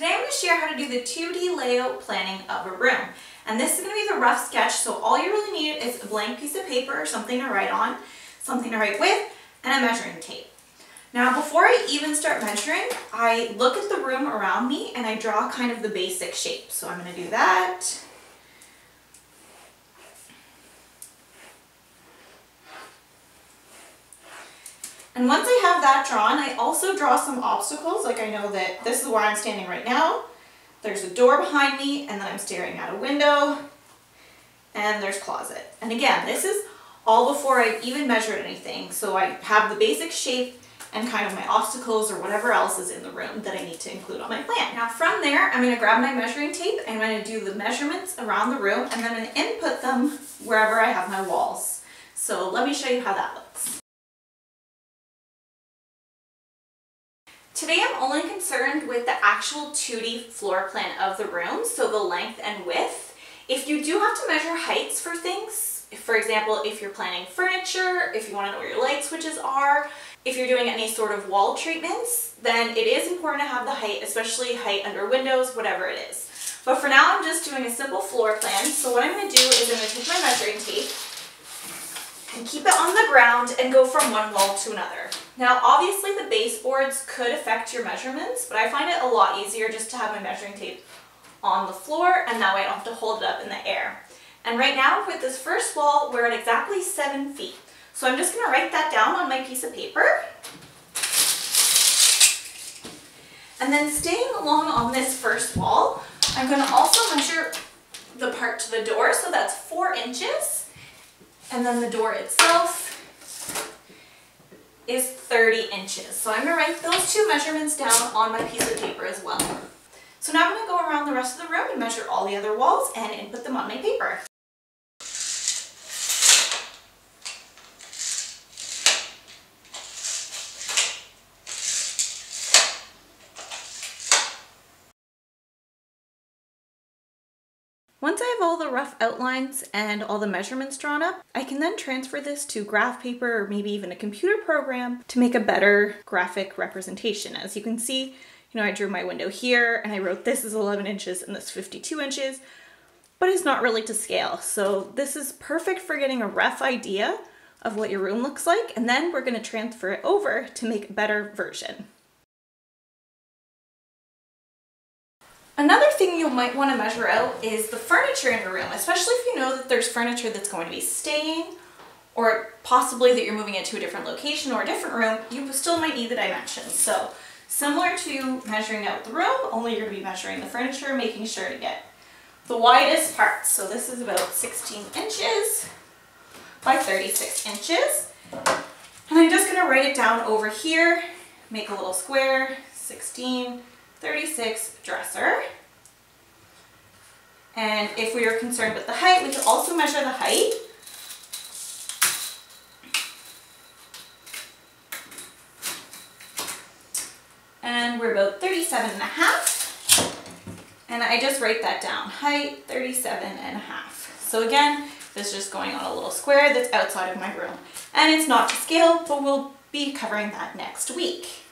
Today I'm going to share how to do the 2D layout planning of a room. And this is going to be the rough sketch, so all you really need is a blank piece of paper or something to write on, something to write with, and a measuring tape. Now before I even start measuring, I look at the room around me and I draw kind of the basic shape. So I'm going to do that. And once I have that drawn, I also draw some obstacles. Like I know that this is where I'm standing right now. There's a door behind me, and then I'm staring out a window, and there's a closet. And again, this is all before I've even measured anything. So I have the basic shape and kind of my obstacles or whatever else is in the room that I need to include on my plan. Now from there, I'm going to grab my measuring tape, and I'm going to do the measurements around the room, and then I'm going to input them wherever I have my walls. So let me show you how that looks. Today I'm only concerned with the actual 2D floor plan of the room, so the length and width. If you do have to measure heights for things, for example, if you're planning furniture, if you want to know where your light switches are, if you're doing any sort of wall treatments, then it is important to have the height, especially height under windows, whatever it is. But for now I'm just doing a simple floor plan, so what I'm going to do is I'm going to take my measuring tape and keep it on the ground and go from one wall to another. Now obviously the baseboards could affect your measurements, but I find it a lot easier just to have my measuring tape on the floor, and that way I don't have to hold it up in the air. And right now with this first wall, we're at exactly 7 feet. So I'm just going to write that down on my piece of paper. And then staying along on this first wall, I'm going to also measure the part to the door, so that's 4 inches. And then the door itself is 30 inches. So I'm going to write those two measurements down on my piece of paper as well. So now I'm going to go around the rest of the room and measure all the other walls and input them on my paper. Once I have all the rough outlines and all the measurements drawn up, I can then transfer this to graph paper or maybe even a computer program to make a better graphic representation. As you can see, I drew my window here and I wrote this is 11 inches and this 52 inches, but it's not really to scale. So this is perfect for getting a rough idea of what your room looks like, and then we're going to transfer it over to make a better version. Another thing you might want to measure out is the furniture in your room, especially if you know that there's furniture that's going to be staying, or possibly that you're moving it to a different location or a different room. You still might need the dimensions. So similar to measuring out the room, only you're going to be measuring the furniture, making sure to get the widest part. So this is about 16 inches by 36 inches. And I'm just going to write it down over here, make a little square, 16, 36 dresser. And if we are concerned with the height, we can also measure the height. And we're about 37.5. And I just write that down, height 37.5. So again, this is just going on a little square that's outside of my room. And it's not to scale, but we'll be covering that next week.